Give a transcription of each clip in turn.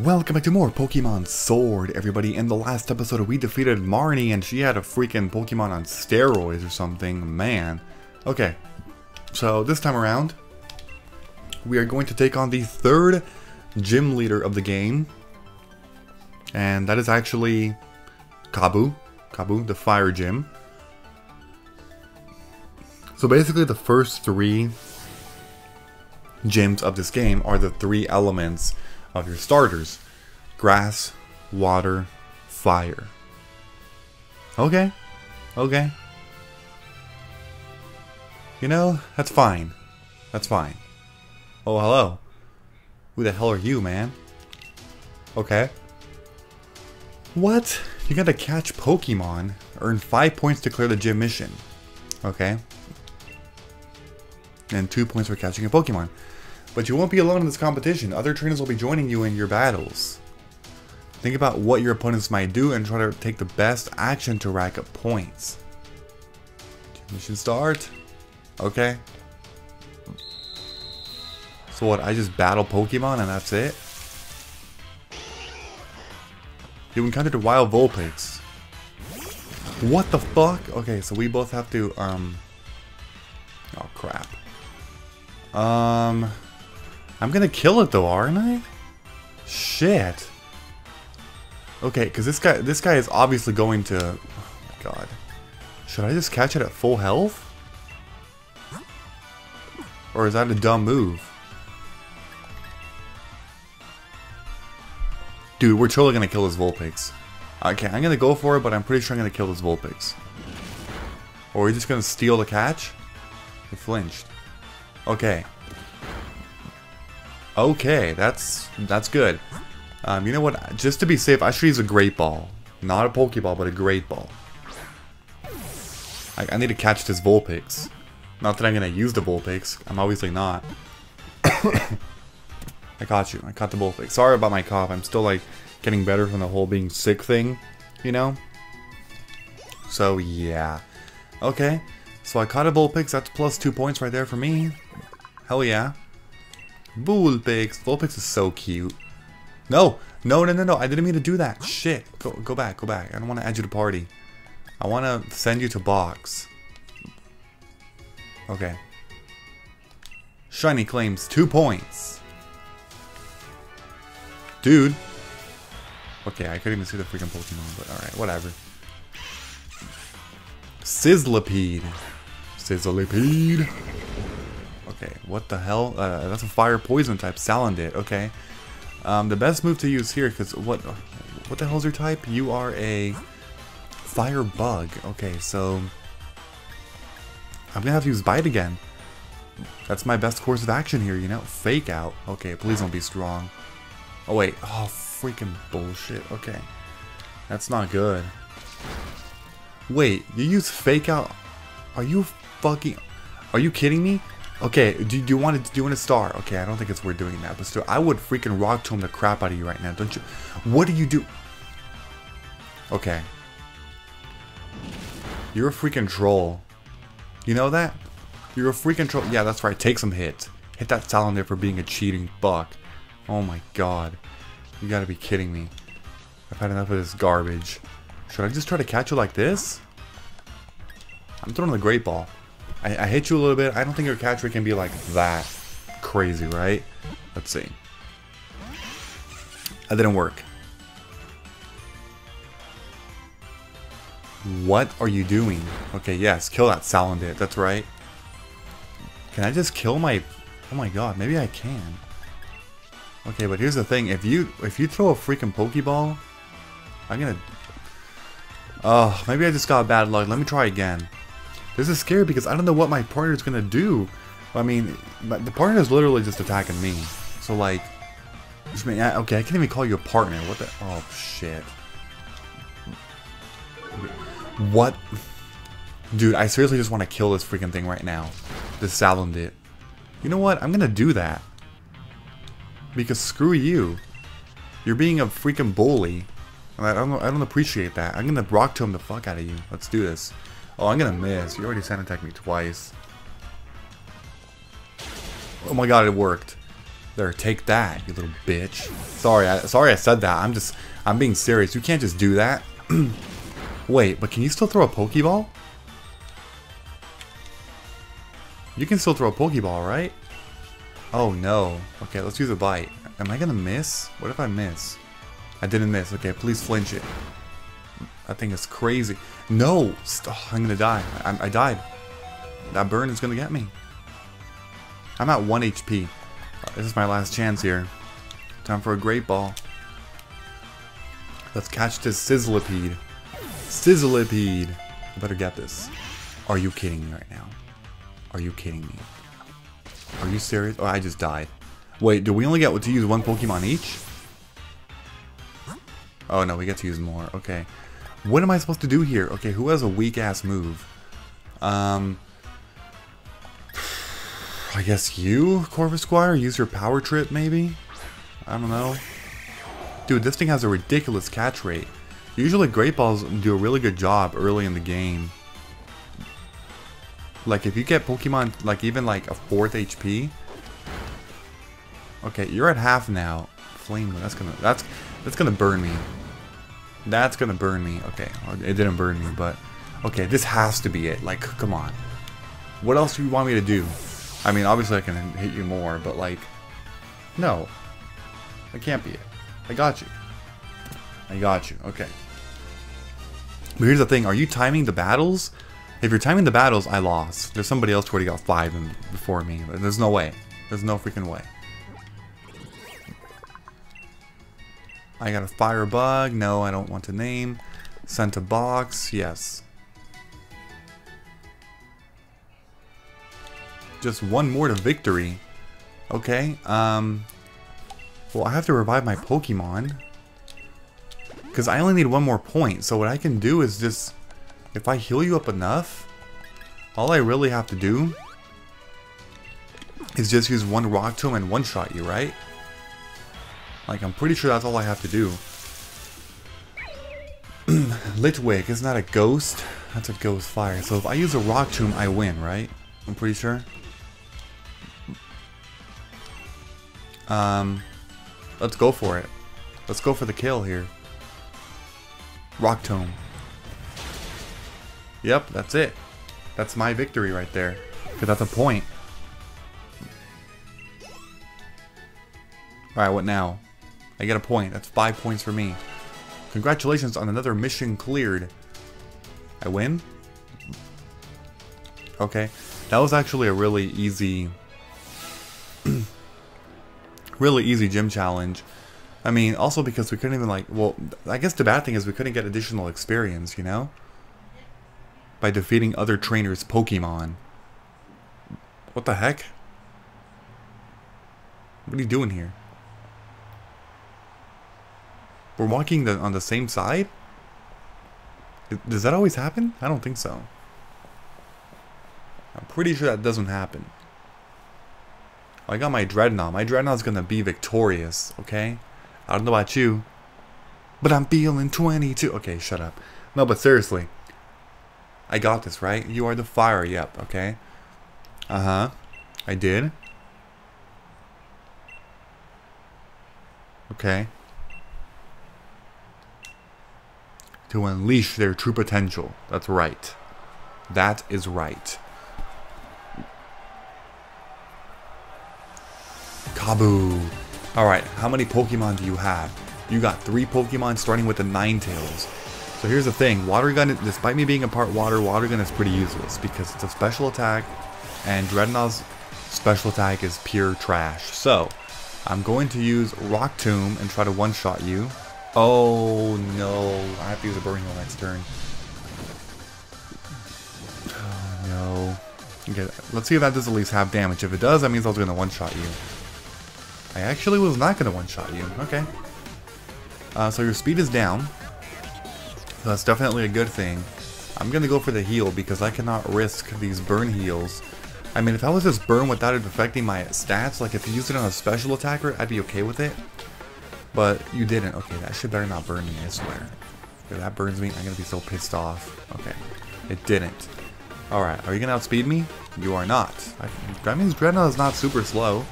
Welcome back to more Pokemon Sword, everybody. In the last episode, we defeated Marnie, and she had a freaking Pokemon on steroids or something. Man. Okay. So, this time around, we are going to take on the third gym leader of the game. And that is actually Kabu. Kabu, the fire gym. So, basically, the first three gyms of this game are the three elements of your starters: grass, water, fire. Okay, okay. You know, that's fine. That's fine. Oh, hello. Who the hell are you, man? Okay. What? You gotta catch Pokemon. Earn 5 points to clear the gym mission. Okay. And 2 points for catching a Pokemon. But you won't be alone in this competition. Other trainers will be joining you in your battles. Think about what your opponents might do and try to take the best action to rack up points. Mission start. Okay. So what, I just battle Pokemon and that's it? You encountered a wild Vulpix. What the fuck? Okay, so we both have to, oh, crap. I'm gonna kill it though, aren't I? Shit. Okay, because this guy is obviously going to... Oh my god. Should I just catch it at full health? Or is that a dumb move? Dude, we're totally gonna kill this Vulpix. Okay, I'm gonna go for it, but I'm pretty sure I'm gonna kill this Vulpix. Or are we just gonna steal the catch? It flinched. Okay. Okay, that's good. You know what? Just to be safe, I should use a Great Ball. Not a Pokeball, but a Great Ball. I need to catch this Vulpix. Not that I'm going to use the Vulpix. I'm obviously not. I caught you. I caught the Vulpix. Sorry about my cough. I'm still, like, getting better from the whole being sick thing, you know? So, yeah. Okay. So I caught a Vulpix. That's plus 2 points right there for me. Hell yeah. Vulpix. Vulpix is so cute. No! No, no, no, no. I didn't mean to do that. Shit. Go back. Go back. I don't want to add you to party. I want to send you to box. Okay. Shiny claims 2 points. Dude. Okay, I couldn't even see the freaking Pokemon, but alright. Whatever. Sizzlipede. Sizzlipede. Okay, what the hell? That's a fire poison type. Salandit. Okay. The best move to use here, because what the hell's your type? You are a fire bug. Okay, so I'm gonna have to use bite again. That's my best course of action here, you know? Fake out. Okay, please don't be strong. Oh wait. Oh, freaking bullshit. Okay, that's not good. Wait, you use fake out? Are you fucking... Are you kidding me? Okay, do you want to do a star? Okay, I don't think it's worth doing that, but still, I would freaking rock tomb the crap out of you right now, don't you? What do you do? Okay. You're a freaking troll. You know that? You're a freaking troll. Yeah, that's right. Take some hits. Hit that Salandit there for being a cheating fuck. Oh my god. You gotta be kidding me. I've had enough of this garbage. Should I just try to catch you like this? I'm throwing the Great Ball. I hit you a little bit. I don't think your catch rate can be like that crazy, right? Let's see. That didn't work. What are you doing? Okay, yes. Kill that Salandit. That's right. Can I just kill my... Oh my god, maybe I can. Okay, but here's the thing. If you throw a freaking Pokeball, I'm gonna... Oh, maybe I just got bad luck. Let me try again. This is scary because I don't know what my partner is going to do. I mean, the partner is literally just attacking me. So, like... Okay, I can't even call you a partner. What the... Oh, shit. What? Dude, I seriously just want to kill this freaking thing right now. This Salandit. You know what? I'm going to do that. Because screw you. You're being a freaking bully. I don't appreciate that. I'm gonna rock tomb the fuck out of you. Let's do this. Oh, I'm gonna miss. You already sand attacked me twice. Oh my god, it worked. There, take that, you little bitch. Sorry I said that. I'm being serious. You can't just do that. Wait, but can you still throw a Pokeball? You can still throw a Pokeball, right? Oh no. Okay, let's use a bite. Am I gonna miss? What if I miss? I didn't miss. Okay, please flinch it. I think it's crazy. No! I'm gonna die. I died. That burn is gonna get me. I'm at 1 HP. This is my last chance here. Time for a Great Ball. Let's catch this Sizzlipede. Sizzlipede! I better get this. Are you kidding me right now? Are you kidding me? Are you serious? Oh, I just died. Wait, do we only get to use one Pokemon each? Oh no, we get to use more. Okay. What am I supposed to do here? Okay, who has a weak-ass move? I guess you, Corpusquare, use your Power Trip maybe? I don't know. Dude, this thing has a ridiculous catch rate. Usually Great Balls do a really good job early in the game. Like if you get Pokemon like even like a 4th HP. Okay, you're at half now. Flame, that's gonna burn me. That's gonna burn me. Okay, it didn't burn me, but okay, this has to be it. Like, come on. What else do you want me to do? I mean, obviously I can hit you more, but like, no, that can't be it. I got you. I got you. Okay. But here's the thing: are you timing the battles? If you're timing the battles, I lost. There's somebody else who already got 5 before me. There's no way. There's no freaking way. I got a Firebug. No, I don't want to name. Sent a box. Yes. Just one more to victory. Okay. Well, I have to revive my Pokemon. Because I only need one more point. So what I can do is just... if I heal you up enough, all I really have to do is just use one rock to him and one-shot you, right? Like, I'm pretty sure that's all I have to do. Litwick, isn't that a ghost? That's a ghost fire. So if I use a rock to him, I win, right? I'm pretty sure. Let's go for it. Let's go for the kill here. Rock Tome. Yep, that's it. That's my victory right there. Because that's a point. Alright, what now? I get a point. That's 5 points for me. Congratulations on another mission cleared. I win? Okay. That was actually a really easy... really easy gym challenge. I mean, also because we couldn't even like... well, I guess the bad thing is we couldn't get additional experience, you know? By defeating other trainers' Pokemon. What the heck? What are you doing here? We're walking on the same side? Does that always happen? I don't think so. I'm pretty sure that doesn't happen. I got my Drednaw. My Drednaw's gonna be victorious, okay? I don't know about you, but I'm feeling 22. Okay, shut up. No, but seriously. I got this, right? You are the fire. Yep, okay. Uh-huh. I did. Okay. To unleash their true potential. That's right. That is right. Kabu. Alright, how many Pokemon do you have? You got 3 Pokemon starting with the Ninetales. So here's the thing, Water Gun, despite me being a part water, Water Gun is pretty useless because it's a special attack and Drednaw's special attack is pure trash. So, I'm going to use Rock Tomb and try to one-shot you. Oh no, I have to use a Burning Hole next turn. Oh no. Okay, let's see if that does at least half damage. If it does, that means I was going to one-shot you. I actually was not going to one-shot you, okay. So your speed is down. That's definitely a good thing. I'm gonna go for the heal because I cannot risk these burn heals. I mean, if I was just burn without it affecting my stats, like if you used it on a special attacker, I'd be okay with it. But you didn't. Okay, that shit better not burn me, I swear. If that burns me, I'm gonna be so pissed off. Okay, it didn't. Alright, are you gonna outspeed me? You are not. That means Drednaw is not super slow.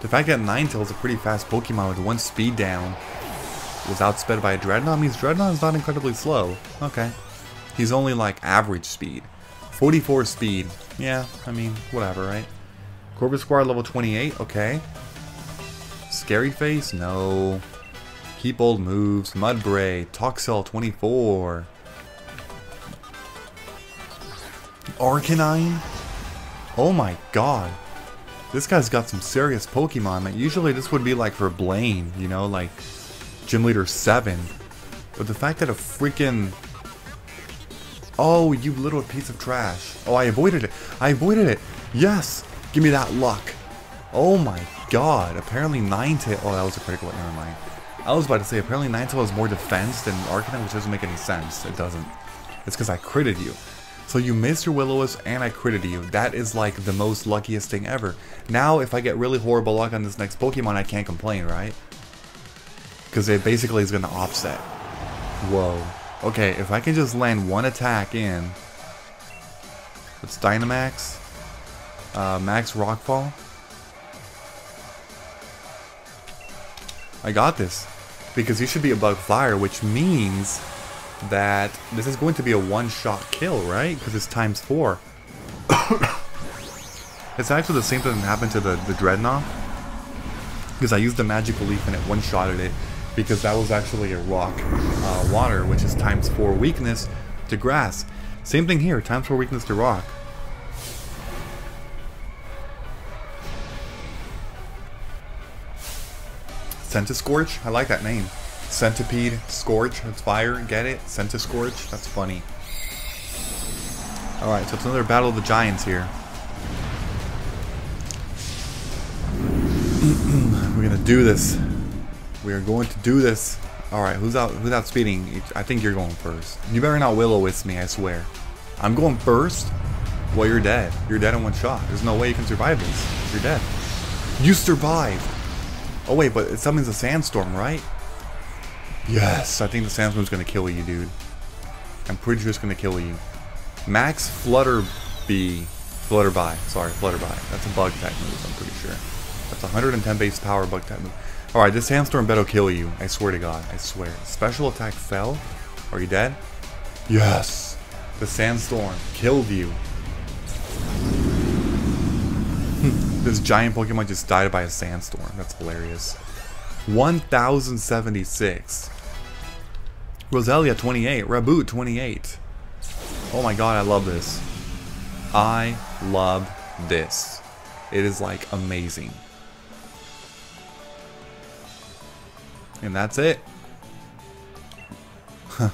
The fact that Ninetales is a pretty fast Pokemon with one speed down was outsped by a Drednaw means Drednaw is not incredibly slow. Okay. He's only like average speed. 44 speed. Yeah, I mean, whatever, right? Corpusquare level 28, okay. Scary Face? No. Keep old moves. Mudbray. Toxel 24. Arcanine? Oh my god. This guy's got some serious Pokemon. Like, usually this would be like for Blaine, you know, like Gym Leader 7. But the fact that a freaking... Oh, you little piece of trash. Oh, I avoided it. I avoided it. Yes. Give me that luck. Oh my god. Apparently Ninetales... Oh, that was a critical one. Never mind. I was about to say, apparently Ninetales is more defense than Arcanine, which doesn't make any sense. It doesn't. It's because I critted you. So you missed your Will-O-Wisp and I critted you. That is like the most luckiest thing ever. Now, if I get really horrible luck on this next Pokemon, I can't complain, right? Because it basically is going to offset. Whoa. Okay, if I can just land one attack in... It's Dynamax. Max Rockfall. I got this. Because you should be a Bug Flyer, which means that this is going to be a one-shot kill, right? Because it's times 4. It's actually the same thing that happened to the Drednaw. Because I used the Magical Leaf and it one-shotted it. Because that was actually a rock water, which is times 4 weakness to grass. Same thing here, times 4 weakness to rock. Centiskorch? I like that name. Centipede, Scorch, it's fire, get it? Centiskorch? That's funny. Alright, so it's another Battle of the Giants here. We're gonna do this. We are going to do this. Alright, who's out speeding? I think you're going first. You better not Will-O-Wisp me, I swear. I'm going first? Well, you're dead. You're dead in one shot. There's no way you can survive this. You're dead. You survived! Oh wait, but it summons a sandstorm, right? Yes, I think the sandstorm's gonna kill you, dude. I'm pretty sure it's gonna kill you. Max Flutterby. Flutterby, sorry, Flutterby. That's a bug type move, I'm pretty sure. That's 110 base power bug type move. Alright, this sandstorm bet'll kill you. I swear to god, I swear. Special attack fell. Are you dead? Yes! The sandstorm killed you. This giant Pokemon just died by a sandstorm. That's hilarious. 1076. Roselia 28. Raboot 28. Oh my god, I love this. I love this. It is like amazing. And that's it. Huh.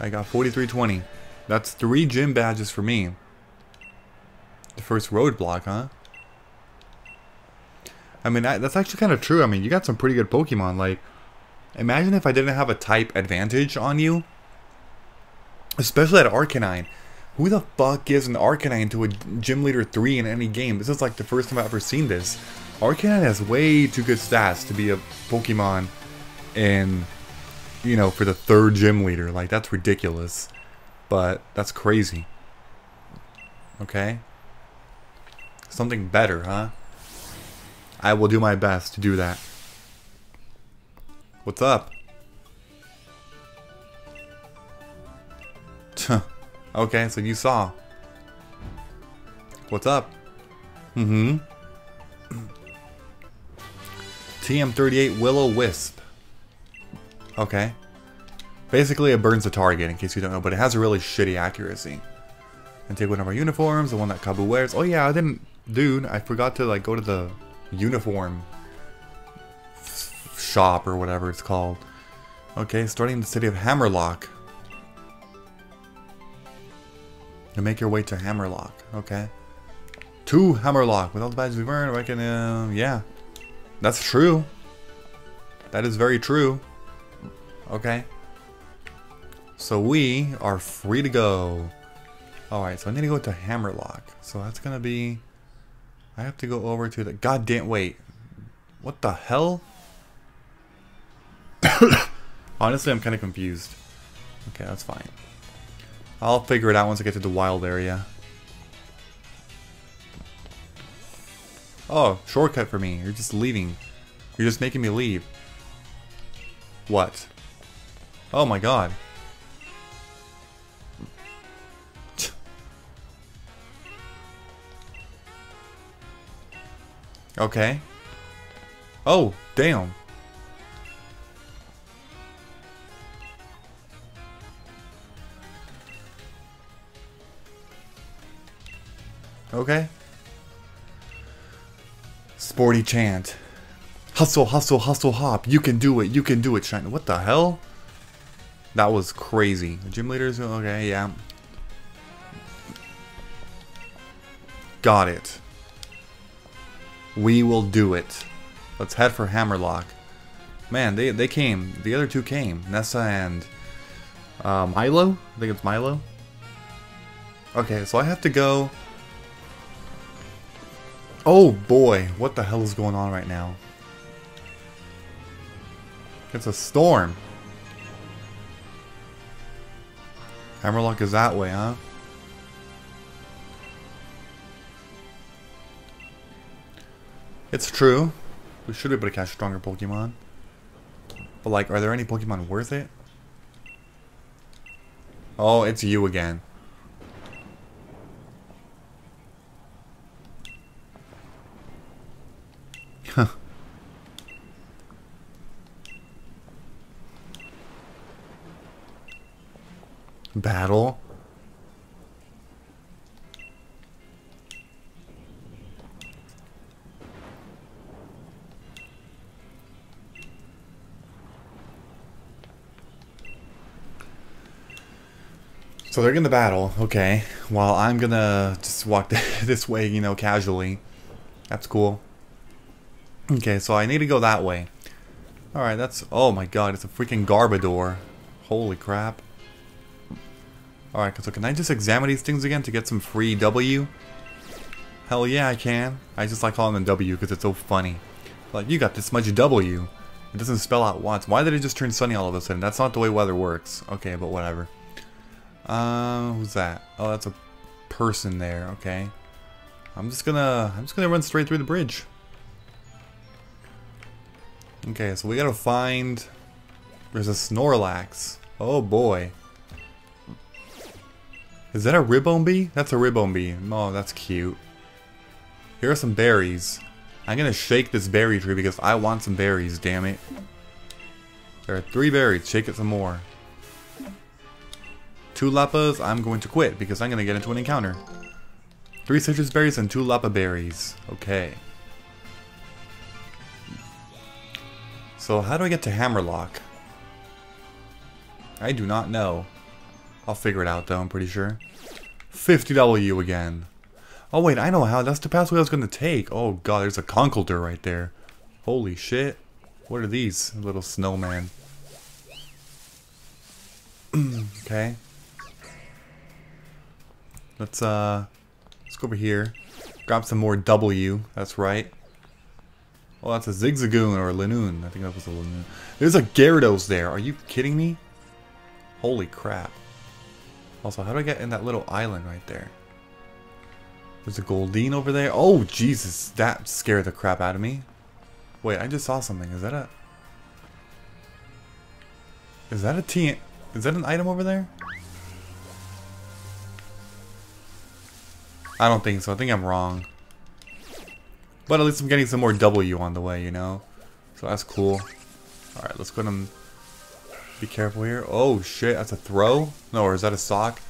I got 4320. That's 3 gym badges for me. The first roadblock, huh? I mean, that's actually kind of true. I mean, you got some pretty good Pokemon. Like, imagine if I didn't have a type advantage on you. Especially at Arcanine. Who the fuck gives an Arcanine to a Gym Leader 3 in any game? This is like the first time I've ever seen this. Arcanine has way too good stats to be a Pokemon in, you know, for the 3rd Gym Leader. Like, that's ridiculous. But, that's crazy. Okay. Something better, huh? I will do my best to do that. What's up? Okay, so you saw. What's up? Mm-hmm. TM38 Will-O-Wisp. Okay. Basically, it burns the target, in case you don't know, but it has a really shitty accuracy. And take one of our uniforms, the one that Kabu wears. Oh yeah, I didn't... Dude, I forgot to like go to the... uniform shop or whatever it's called. Okay, starting in the city of Hammerlocke. And make your way to Hammerlocke. Okay. To Hammerlocke. With all the badges we've earned, I can, yeah. That's true. That is very true. Okay. So we are free to go. Alright, so I need to go to Hammerlocke. So that's gonna be... I have to go over to the goddamn. Wait, what the hell? Honestly, I'm kind of confused. Okay, that's fine. I'll figure it out once I get to the wild area. Oh, shortcut for me. You're just leaving. You're just making me leave. What? Oh my god. Okay. Oh, damn. Okay. Sporty chant. Hustle, hustle, hustle, hop. You can do it. You can do it, Shine. What the hell? That was crazy. The gym leaders. Okay, yeah. Got it. We will do it. Let's head for Hammerlocke. Man, they came. The other two came. Nessa and Milo? I think it's Milo. Okay, so I have to go... Oh boy, what the hell is going on right now? It's a storm. Hammerlocke is that way, huh? It's true. We should be able to catch stronger Pokemon. But like, are there any Pokemon worth it? Oh, it's you again. Huh. Battle. So they're gonna battle, okay, while I'm gonna just walk this way, you know, casually. That's cool. Okay, so I need to go that way. Alright, that's... Oh my god, it's a freaking Garbodor. Holy crap. Alright, so can I just examine these things again to get some free W? Hell yeah, I can. I just like calling them W because it's so funny. Like, you got this much W. It doesn't spell out once. Why did it just turn sunny all of a sudden? That's not the way weather works. Okay, but whatever. Who's that? Oh, that's a person there. Okay, I'm just gonna run straight through the bridge. Okay, so we gotta find. There's a Snorlax. Oh boy. Is that a Ribombee? That's a Ribombee. Oh, that's cute. Here are some berries. I'm gonna shake this berry tree because I want some berries. Damn it. There are 3 berries. Shake it some more. 2 Lappas, I'm going to quit because I'm going to get into an encounter. 3 citrus berries and 2 Lappa berries. Okay. So how do I get to Hammerlocke? I do not know. I'll figure it out though, I'm pretty sure. 50W again. Oh wait, I know how. That's the pathway I was going to take. Oh god, there's a Conkeldurr right there. Holy shit. What are these? Little snowman. Okay. Let's go over here. Grab some more W, that's right. Oh, that's a Zigzagoon or a Linoone. I think that was a Linoone. There's a Gyarados there. Are you kidding me? Holy crap. Also, how do I get in that little island right there? There's a Goldeen over there. Oh, Jesus. That scared the crap out of me. Wait, I just saw something. Is that a TNT? Is that an item over there? I don't think so. I think I'm wrong. But at least I'm getting some more W on the way, you know? So that's cool. Alright, let's go ahead and be careful here. Oh shit, that's a throw? No, or is that a sock?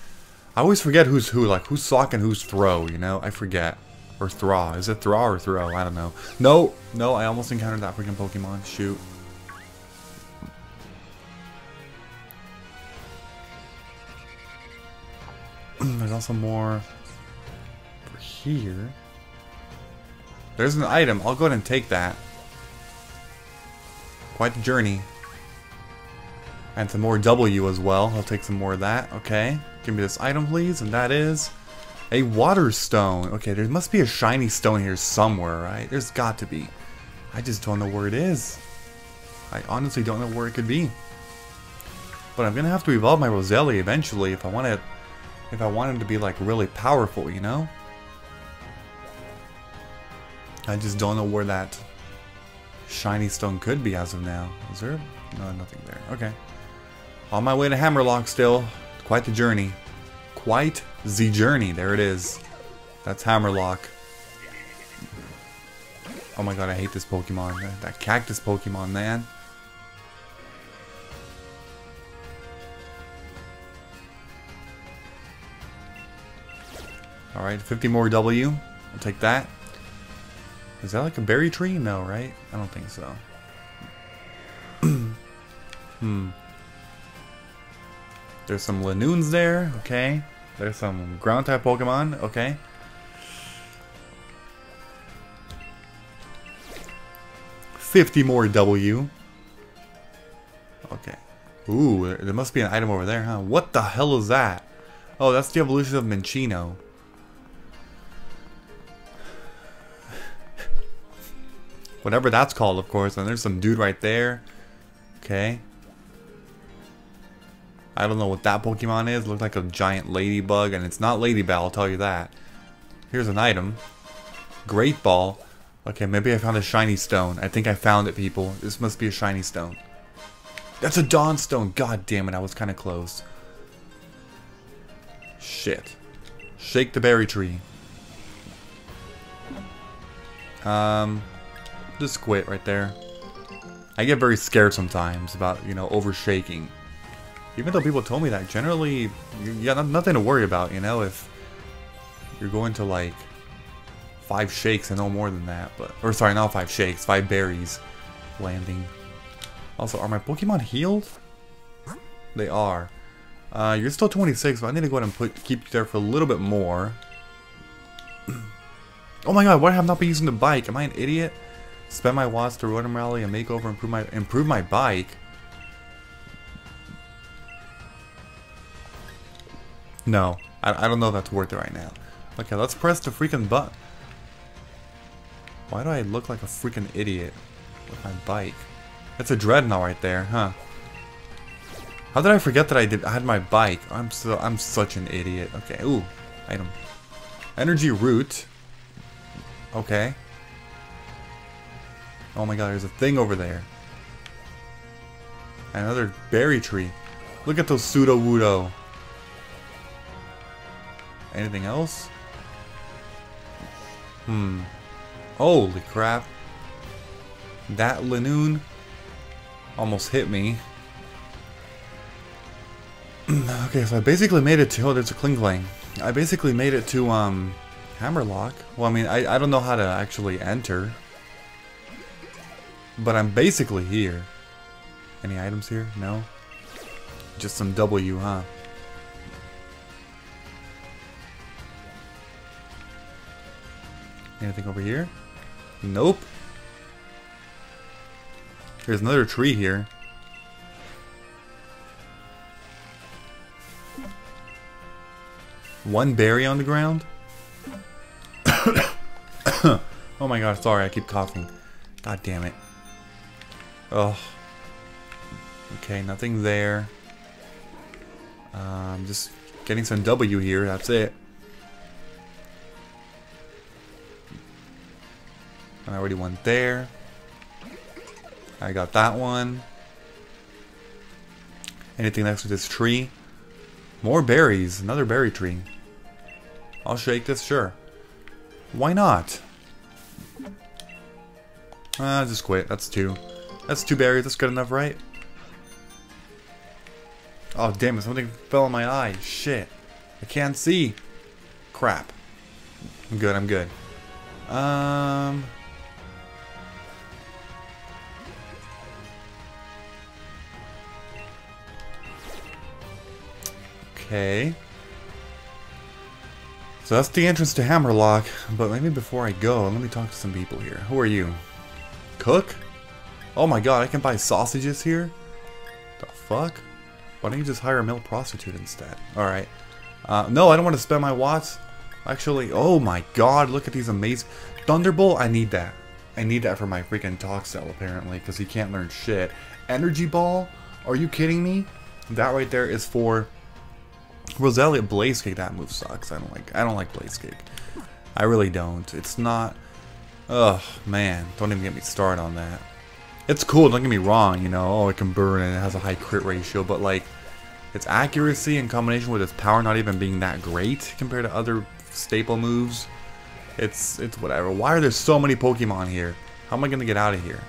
I always forget who's who, like who's sock and who's throw, you know? I forget. Or throw. Is it throw or throw? I don't know. No, I almost encountered that freaking Pokemon. Shoot. There's also more over here. There's an item. I'll go ahead and take that. Quite the journey. And some more W as well. I'll take some more of that. Okay. Give me this item, please. And that is a water stone. Okay, there must be a shiny stone here somewhere, right? There's got to be. I just don't know where it is. I honestly don't know where it could be. But I'm going to have to evolve my Roselia eventually if I want to... If I wanted to be like really powerful, you know? I just don't know where that shiny stone could be as of now. Is there? No, nothing there. Okay. On my way to Hammerlocke still. Quite the journey. Quite the journey. There it is. That's Hammerlocke. Oh my god, I hate this Pokemon. That cactus Pokemon, man. Alright, 50 more W. I'll take that. Is that like a berry tree? No, right? I don't think so. There's some Linoones there. Okay. There's some ground-type Pokemon. Okay. $50 more W. Okay. Ooh, there must be an item over there, huh? What the hell is that? Oh, that's the evolution of Mincino. Whatever that's called, of course. And there's some dude right there. Okay. I don't know what that Pokemon is. It looks like a giant ladybug, and it's not Ladybug, I'll tell you that. Here's an item. Great Ball. Okay, maybe I found a shiny stone. I think I found it, people. This must be a shiny stone. That's a Dawn Stone. God damn it, I was kind of close. Shit. Shake the berry tree. Just quit right there. I get very scared sometimes about, you know, overshaking. Even though people told me that, generally, you got nothing to worry about, you know, if you're going to, like, 5 shakes and no more than that, but... Or, sorry, not 5 shakes, 5 berries landing. Also, are my Pokemon healed? They are. You're still 26, but I need to go ahead and keep you there for a little bit more. Oh my god, why have I not been using the bike? Am I an idiot? Spend my watts to Rotom Rally and make over improve my bike? No, I don't know if that's worth it right now. Okay, let's press the freaking button. Why do I look like a freaking idiot with my bike? That's a Drednaw right there, huh? How did I forget that I had my bike? I'm such an idiot. Okay, ooh, item, energy root. Okay. Oh my god, there's a thing over there. Another berry tree. Look at those Sudowoodo. Anything else? Holy crap. That Linoone almost hit me. Okay, so I basically made it to... Oh, there's a Klinklang. I basically made it to Hammerlocke. Well, I mean, I don't know how to actually enter. But I'm basically here. Any items here? No? Just some W, huh? Anything over here? Nope. There's another tree here. One berry on the ground? Oh my god, sorry, I keep coughing. God damn it. Oh. Okay, nothing there. Just getting some W here, that's it. I already went there. I got that one. Anything next to this tree? More berries. Another berry tree. I'll shake this, sure. Why not? Just quit. That's 2. That's 2 berries. That's good enough, right? Oh, damn it. Something fell in my eye. Shit. I can't see. Crap. I'm good. I'm good. Okay. So that's the entrance to Hammerlocke, but maybe before I go, let me talk to some people here. Who are you? Cook? Oh my god, I can buy sausages here? The fuck? Why don't you just hire a male prostitute instead? Alright. No, I don't want to spend my watts. Actually, oh my god, look at these amazing... Thunderbolt, I need that. I need that for my freaking Toxel, apparently, because he can't learn shit. Energy Ball? Are you kidding me? That right there is for... Roselia. Blaze Kick, that move sucks. I don't like Blaze Kick. I really don't. It's not Ugh, man, don't even get me started on that. It's cool, don't get me wrong, you know, oh, it can burn and it has a high crit ratio, but like, its accuracy in combination with its power not even being that great compared to other staple moves, it's whatever. Why are there so many Pokemon here? How am I gonna get out of here?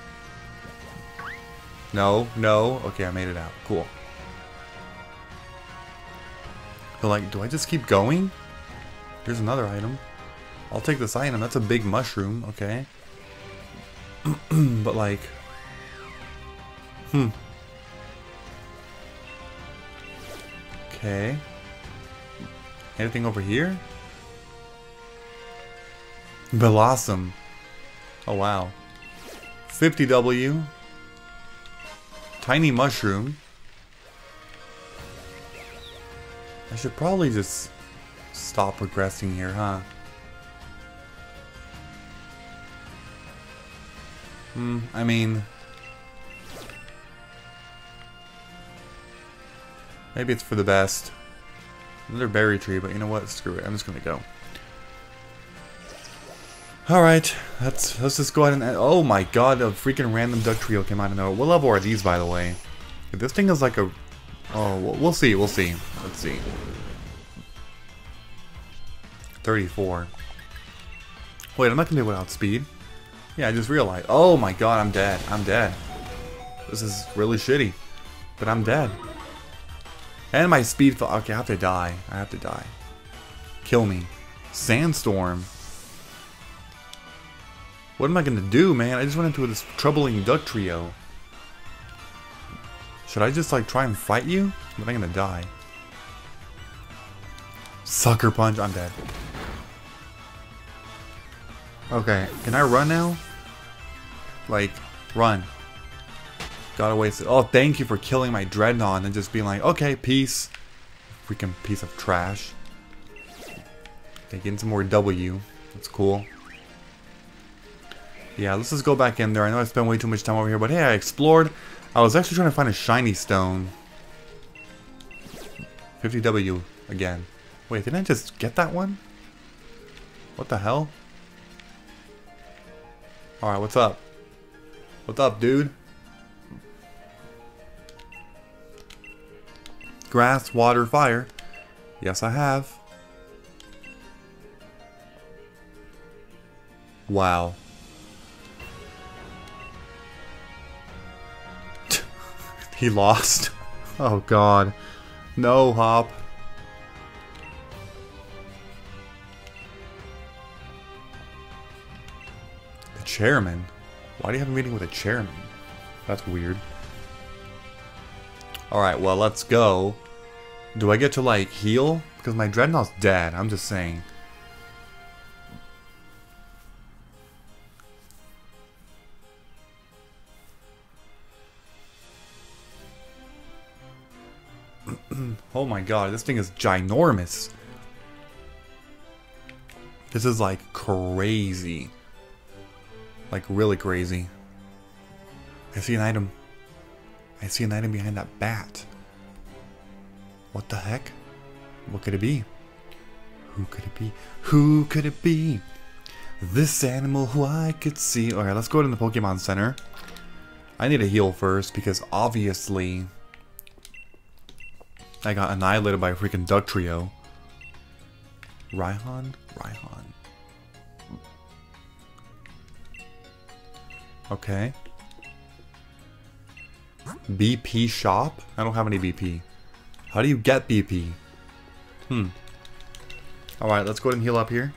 No, no, okay, I made it out, cool. So like, do I just keep going? Here's another item. I'll take this item, that's a big mushroom, okay. But like... Okay. Anything over here? Blossom. Oh wow. 50W. Tiny mushroom. I should probably just stop progressing here, huh? I mean, maybe it's for the best. Another berry tree, but you know what? Screw it. I'm just gonna go. Alright, let's just go ahead and end. Oh my god, a freaking random Dugtrio came out of nowhere. What level are these, by the way? If this thing is like a... Oh, we'll see, we'll see. Let's see. 34. Wait, I'm not gonna do it without speed. Yeah, I just realized. Oh my god, I'm dead. I'm dead. This is really shitty. But I'm dead. And my speed fell. Okay, I have to die. I have to die. Kill me. Sandstorm. What am I gonna do, man? I just went into this troubling Dugtrio. Should I just like try and fight you? Am I gonna die? Sucker punch. I'm dead. Okay, can I run now? Like, run. Gotta waste it. Oh, thank you for killing my Drednaw and then just being like, okay, peace. Freaking piece of trash. Okay, getting some more W. That's cool. Yeah, let's just go back in there. I know I spent way too much time over here, but hey, I explored. I was actually trying to find a shiny stone. 50W again. Wait, didn't I just get that one? What the hell? Alright, what's up? What's up, dude? Grass, water, fire. Yes, I have. Wow. He lost. Oh, God. No, Hop. Chairman? Why do you have a meeting with a chairman? That's weird. Alright, well, let's go. Do I get to, like, heal? Because my Drednaw's dead, I'm just saying. Oh my god, this thing is ginormous. This is, like, crazy. Like, really crazy. I see an item. I see an item behind that bat. What the heck? What could it be? Who could it be? Who could it be? This animal who I could see. Alright, let's go to the Pokemon Center. I need a heal first because obviously I got annihilated by a freaking Dugtrio. Raihan? Raihan. Okay. BP shop? I don't have any BP. How do you get BP? Alright, let's go ahead and heal up here.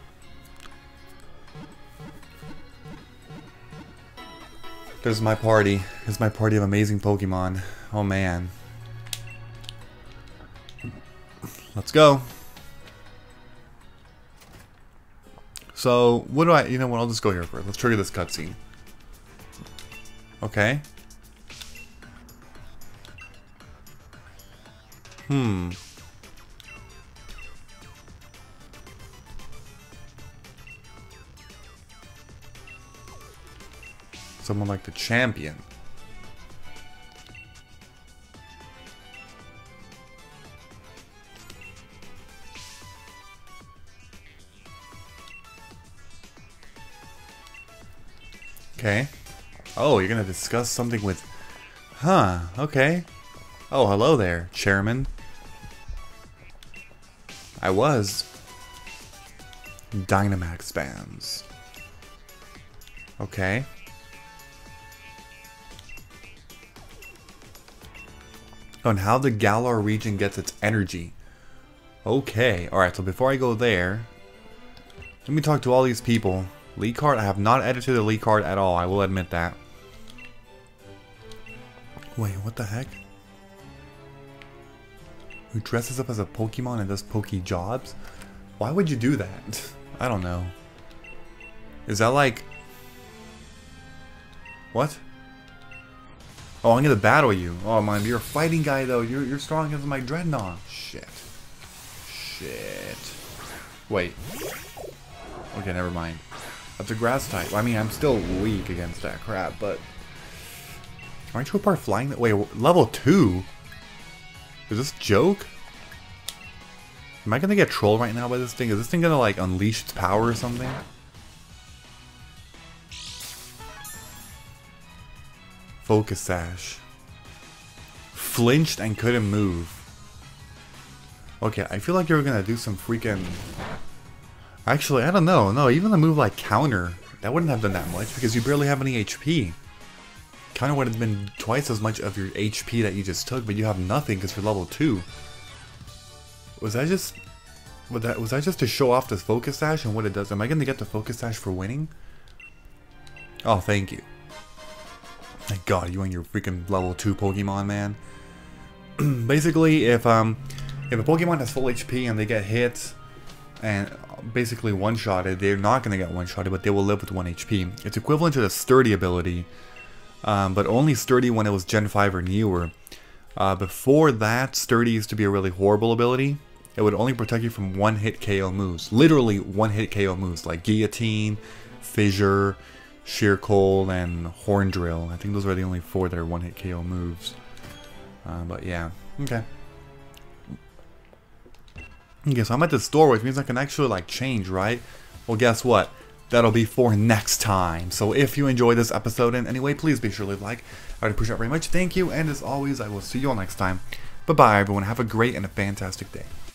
There's my party. It's my party of amazing Pokemon. Oh man. Let's go. So, what do I... You know what, I'll just go here first. Let's trigger this cutscene. Okay. Someone like the champion. Okay. Oh, you're gonna discuss something with... Huh, okay. Oh, hello there, chairman. I was. Dynamax bands. Okay. Oh, and how the Galar region gets its energy. Okay, alright, so before I go there, let me talk to all these people. Lee card, I have not edited the Lee card at all, I will admit that. Wait, what the heck? Who dresses up as a Pokemon and does Poke jobs? Why would you do that? I don't know. Is that like... What? Oh, I'm gonna battle you. Oh man, you're a fighting guy though. You're strong as my Drednaw. Shit. Shit. Wait. Okay, never mind. That's a grass type. I mean, I'm still weak against that crap, but... Aren't you a part flying that way? Level 2? Is this a joke? Am I gonna get trolled right now by this thing? Is this thing gonna like unleash its power or something? Focus Sash. Flinched and couldn't move. Okay, I feel like you're gonna do some freaking... Actually, I don't know. No, even a move like Counter, that wouldn't have done that much because you barely have any HP. Counter would have been twice as much of your HP that you just took, but you have nothing because you're level 2. Was that just to show off this Focus Sash and what it does? Am I gonna get the Focus Sash for winning? Oh, thank you. Thank God, you and your freaking level 2 Pokemon, man. Basically, if a Pokemon has full HP and they get hit and basically one-shotted, they're not going to get one-shotted, but they will live with 1 HP. It's equivalent to the Sturdy ability, but only Sturdy when it was Gen 5 or newer. Before that, Sturdy used to be a really horrible ability. It would only protect you from one-hit KO moves. Literally one-hit KO moves, like Guillotine, Fissure, Sheer Cold, and Horn Drill. I think those are the only 4 that are one-hit KO moves. But yeah, okay. Okay, so I'm at the store, which means I can actually like change, right? Well, guess what? That'll be for next time. So if you enjoyed this episode in any way, please be sure to leave a like. I would appreciate it very much. Thank you, and as always, I will see you all next time. Bye-bye, everyone. Have a great and a fantastic day.